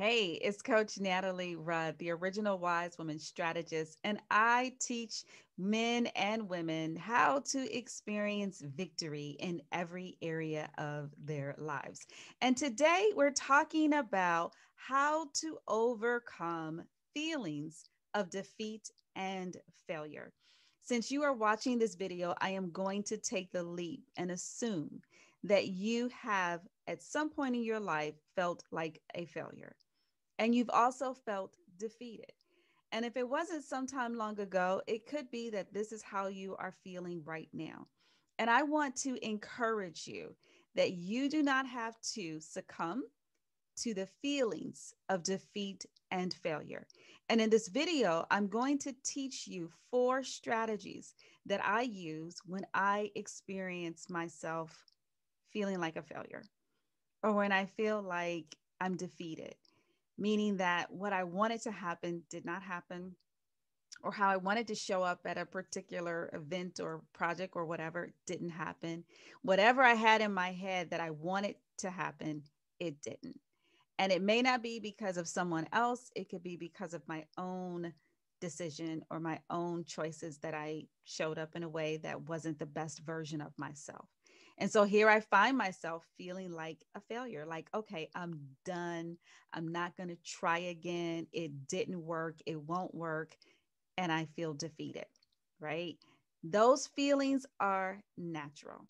Hey, it's Coach Natalie Rudd, the original Wise Woman Strategist, and I teach men and women how to experience victory in every area of their lives. And today we're talking about how to overcome feelings of defeat and failure. Since you are watching this video, I am going to take the leap and assume that you have at some point in your life felt like a failure. And you've also felt defeated. And if it wasn't sometime long ago, it could be that this is how you are feeling right now. And I want to encourage you that you do not have to succumb to the feelings of defeat and failure. And in this video, I'm going to teach you 4 strategies that I use when I experience myself feeling like a failure or when I feel like I'm defeated. Meaning that what I wanted to happen did not happen, or how I wanted to show up at a particular event or project or whatever didn't happen. Whatever I had in my head that I wanted to happen, it didn't. And it may not be because of someone else, it could be because of my own decision or my own choices that I showed up in a way that wasn't the best version of myself. And so here I find myself feeling like a failure, like, okay, I'm done. I'm not going to try again. It didn't work. It won't work. And I feel defeated, right? Those feelings are natural.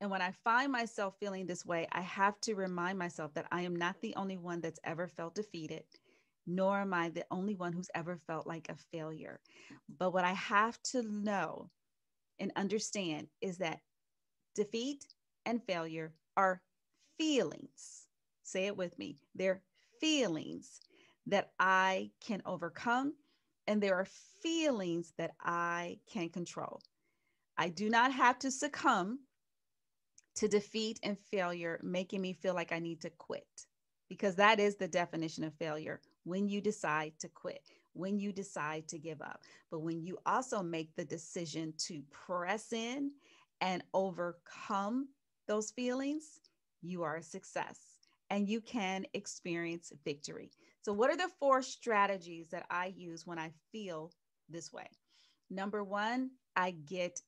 And when I find myself feeling this way, I have to remind myself that I am not the only one that's ever felt defeated, nor am I the only one who's ever felt like a failure. But what I have to know and understand is that defeat and failure are feelings. Say it with me. They're feelings that I can overcome, and there are feelings that I can control. I do not have to succumb to defeat and failure making me feel like I need to quit, because that is the definition of failure: when you decide to quit, when you decide to give up. But when you also make the decision to press in and overcome those feelings, you are a success and you can experience victory. So what are the 4 strategies that I use when I feel this way? Number 1, I get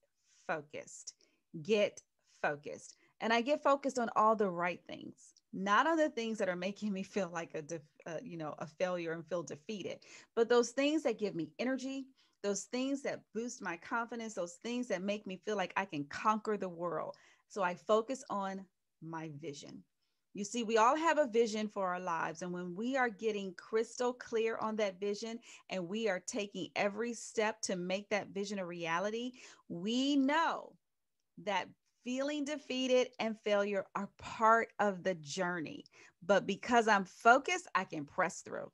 focused. Get focused. And I get focused on all the right things, not on the things that are making me feel like a failure and feel defeated, but those things that give me energy, those things that boost my confidence, those things that make me feel like I can conquer the world. So I focus on my vision. You see, we all have a vision for our lives. And when we are getting crystal clear on that vision and we are taking every step to make that vision a reality, we know that feeling defeated and failure are part of the journey. But because I'm focused, I can press through.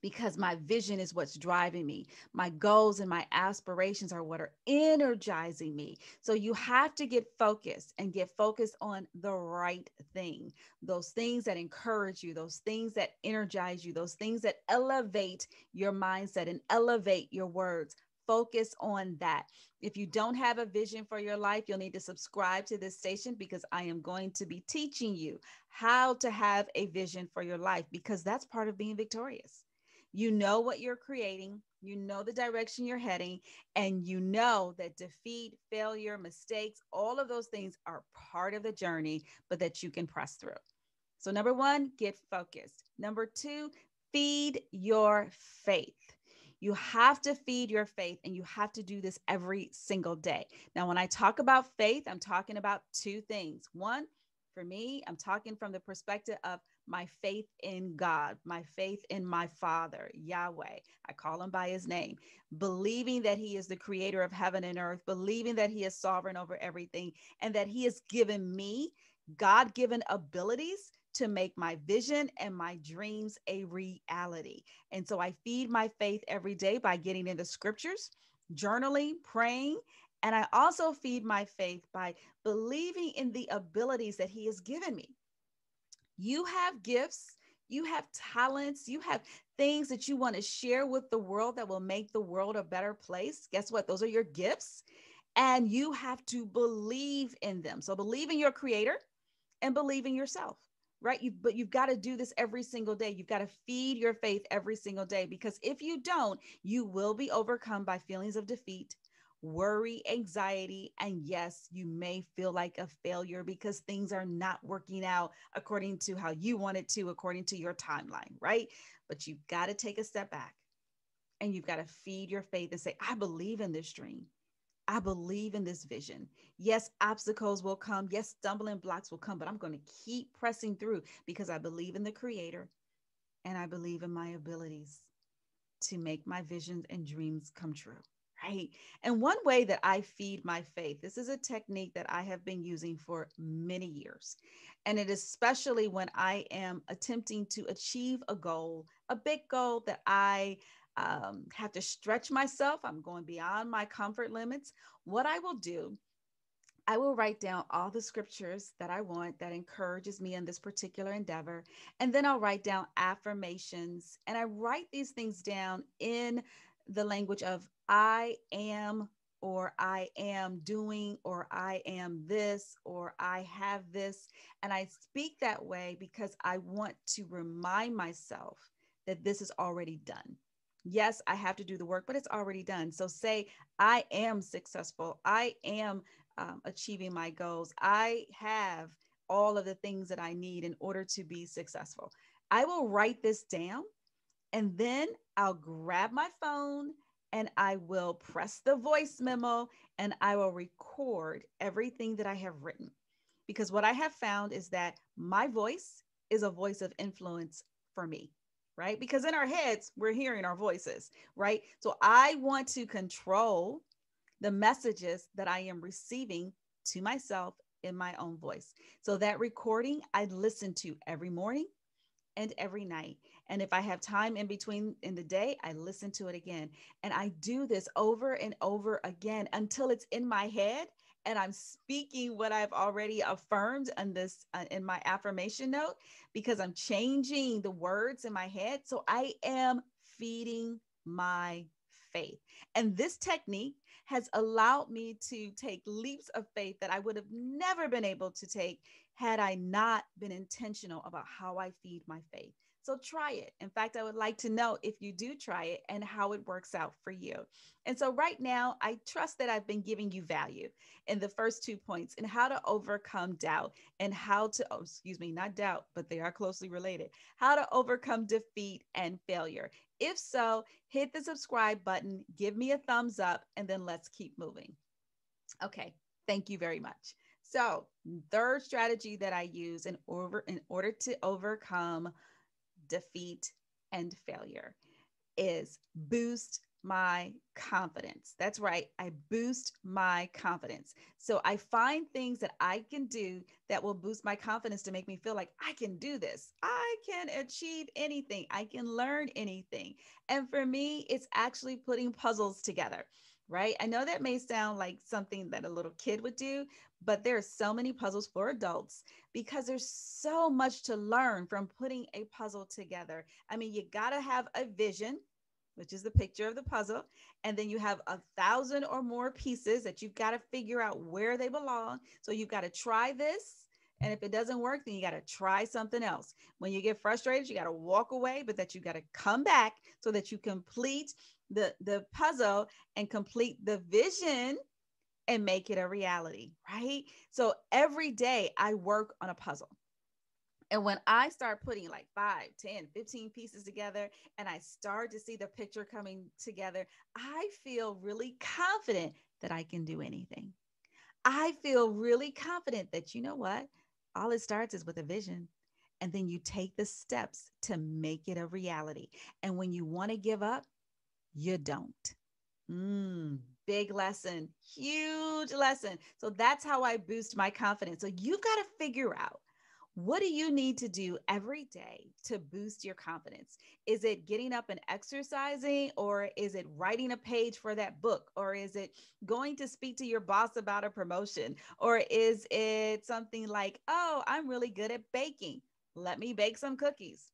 Because my vision is what's driving me. My goals and my aspirations are what are energizing me. So you have to get focused and get focused on the right thing. Those things that encourage you, those things that energize you, those things that elevate your mindset and elevate your words. Focus on that. If you don't have a vision for your life, you'll need to subscribe to this station, because I am going to be teaching you how to have a vision for your life, because that's part of being victorious. You know what you're creating, you know the direction you're heading, and you know that defeat, failure, mistakes, all of those things are part of the journey, but that you can press through. So number 1, get focused. Number 2, feed your faith. You have to feed your faith, and you have to do this every single day. Now, when I talk about faith, I'm talking about 2 things. 1, for me, I'm talking from the perspective of my faith in God, my faith in my Father, Yahweh. I call him by his name. Believing that he is the creator of heaven and earth, believing that he is sovereign over everything, and that he has given me God-given abilities to make my vision and my dreams a reality. And so I feed my faith every day by getting in the scriptures, journaling, praying, and I also feed my faith by believing in the abilities that he has given me. You have gifts, you have talents, you have things that you want to share with the world that will make the world a better place. Guess what? Those are your gifts, and you have to believe in them. So believe in your creator and believe in yourself. right? But you've got to do this every single day. You've got to feed your faith every single day, because if you don't, you will be overcome by feelings of defeat, worry, anxiety, and yes, you may feel like a failure because things are not working out according to how you want it to, according to your timeline, right? But you've got to take a step back and you've got to feed your faith and say, I believe in this dream. I believe in this vision. Yes, obstacles will come. Yes, stumbling blocks will come, but I'm going to keep pressing through because I believe in the Creator and I believe in my abilities to make my visions and dreams come true. Right. And one way that I feed my faith, this is a technique that I have been using for many years. And it is especially when I am attempting to achieve a goal, a big goal that I have to stretch myself. I'm going beyond my comfort limits. What I will do, I will write down all the scriptures that I want that encourages me in this particular endeavor. And then I'll write down affirmations. And I write these things down in the language of I am, or I am doing, or I am this, or I have this. And I speak that way because I want to remind myself that this is already done. Yes, I have to do the work, but it's already done. So say, I am successful. I am achieving my goals. I have all of the things that I need in order to be successful. I will write this down. And then I'll grab my phone and I will press the voice memo and I will record everything that I have written. Because what I have found is that my voice is a voice of influence for me, right? Because in our heads, we're hearing our voices, right? So I want to control the messages that I am receiving to myself in my own voice. So that recording I listen to every morning and every night. And if I have time in between in the day, I listen to it again. And I do this over and over again until it's in my head and I'm speaking what I've already affirmed in this, in my affirmation note, because I'm changing the words in my head. So I am feeding my faith. And this technique has allowed me to take leaps of faith that I would have never been able to take had I not been intentional about how I feed my faith. So try it. In fact, I would like to know if you do try it and how it works out for you. And so right now, I trust that I've been giving you value in the first 2 points and how to overcome doubt and how to, oh, excuse me, not doubt, but they are closely related, how to overcome defeat and failure. If so, hit the subscribe button, give me a thumbs up, and then let's keep moving. Okay, thank you very much. So third strategy that I use in order to overcome defeat and failure is boost my confidence. That's right. I boost my confidence. So I find things that I can do that will boost my confidence to make me feel like I can do this. I can achieve anything. I can learn anything. And for me, it's actually putting puzzles together, right? I know that may sound like something that a little kid would do, but there are so many puzzles for adults because there's so much to learn from putting a puzzle together. I mean, you got to have a vision, which is the picture of the puzzle. And then you have 1,000 or more pieces that you've got to figure out where they belong. So you've got to try this. And if it doesn't work, then you got to try something else. When you get frustrated, you got to walk away, but that you got to come back so that you complete the puzzle and complete the vision and make it a reality, right? So every day I work on a puzzle. And when I start putting like 5, 10, 15 pieces together, and I start to see the picture coming together, I feel really confident that I can do anything. I feel really confident that, you know what, all it starts is with a vision. And then you take the steps to make it a reality. And when you want to give up, you don't. Big lesson, huge lesson. So that's how I boost my confidence. So you've got to figure out, what do you need to do every day to boost your confidence? Is it getting up and exercising, or is it writing a page for that book? Or is it going to speak to your boss about a promotion? Or is it something like, oh, I'm really good at baking. Let me bake some cookies.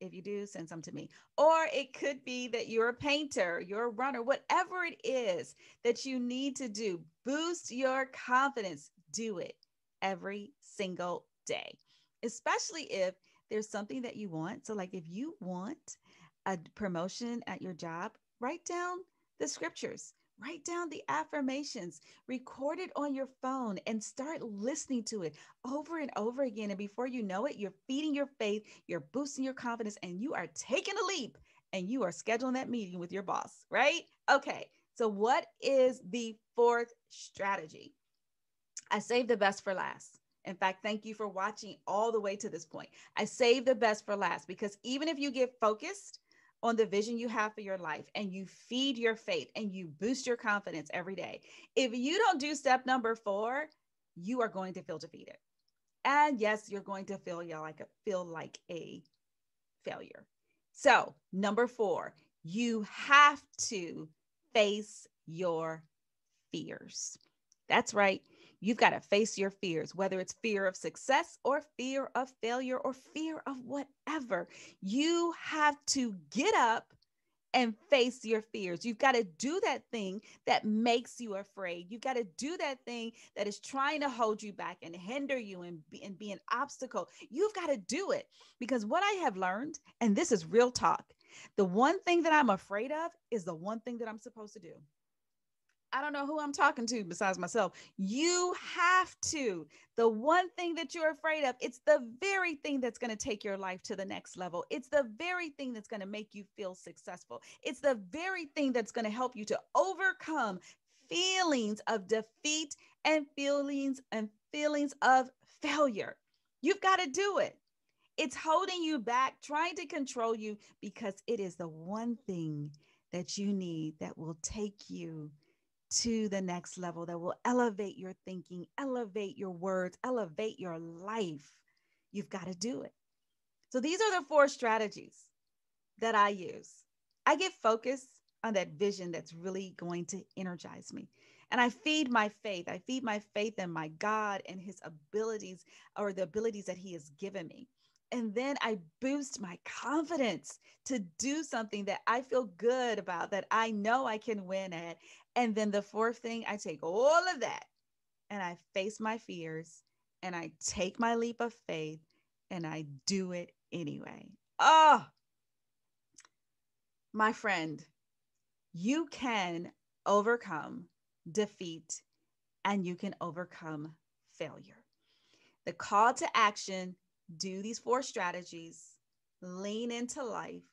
If you do, send some to me. Or it could be that you're a painter, you're a runner, whatever it is that you need to do, boost your confidence. Do it every single day. especially if there's something that you want. So like if you want a promotion at your job, write down the scriptures, write down the affirmations, record it on your phone and start listening to it over and over again. And before you know it, you're feeding your faith, you're boosting your confidence, and you are taking a leap and you are scheduling that meeting with your boss, right? Okay, so what is the fourth strategy? I saved the best for last. In fact, thank you for watching all the way to this point. I saved the best for last because even if you get focused on the vision you have for your life and you feed your faith and you boost your confidence every day, if you don't do step number 4, you are going to feel defeated. And yes, you're going to feel like a failure. So number 4, you have to face your fears. That's right. You've got to face your fears, whether it's fear of success or fear of failure or fear of whatever. You have to get up and face your fears. You've got to do that thing that makes you afraid. You've got to do that thing that is trying to hold you back and hinder you and be an obstacle. You've got to do it, because what I have learned, and this is real talk, the one thing that I'm afraid of is the one thing that I'm supposed to do. I don't know who I'm talking to besides myself. You have to. The one thing that you're afraid of, it's the very thing that's going to take your life to the next level. It's the very thing that's going to make you feel successful. It's the very thing that's going to help you to overcome feelings of defeat and feelings of failure. You've got to do it. It's holding you back, trying to control you, because it is the one thing that you need that will take you to the next level, that will elevate your thinking, elevate your words, elevate your life. You've got to do it. So these are the 4 strategies that I use. I get focused on that vision that's really going to energize me. And I feed my faith. I feed my faith in my God and his abilities, or the abilities that he has given me. And then I boost my confidence to do something that I feel good about, that I know I can win at. And then the 4th thing, I take all of that and I face my fears and I take my leap of faith and I do it anyway. Oh, my friend, you can overcome defeat and you can overcome failure. The call to action: do these 4 strategies, lean into life,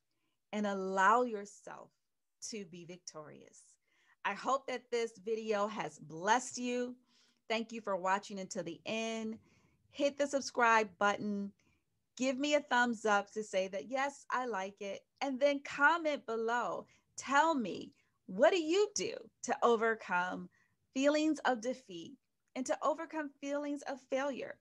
and allow yourself to be victorious. I hope that this video has blessed you. Thank you for watching until the end. Hit the subscribe button. Give me a thumbs up to say that, yes, I like it. And then comment below. Tell me, what do you do to overcome feelings of defeat and to overcome feelings of failure?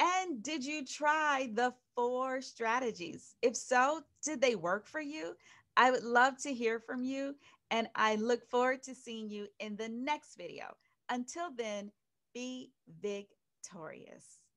And did you try the 4 strategies? If so, did they work for you? I would love to hear from you, and I look forward to seeing you in the next video. Until then, be victorious.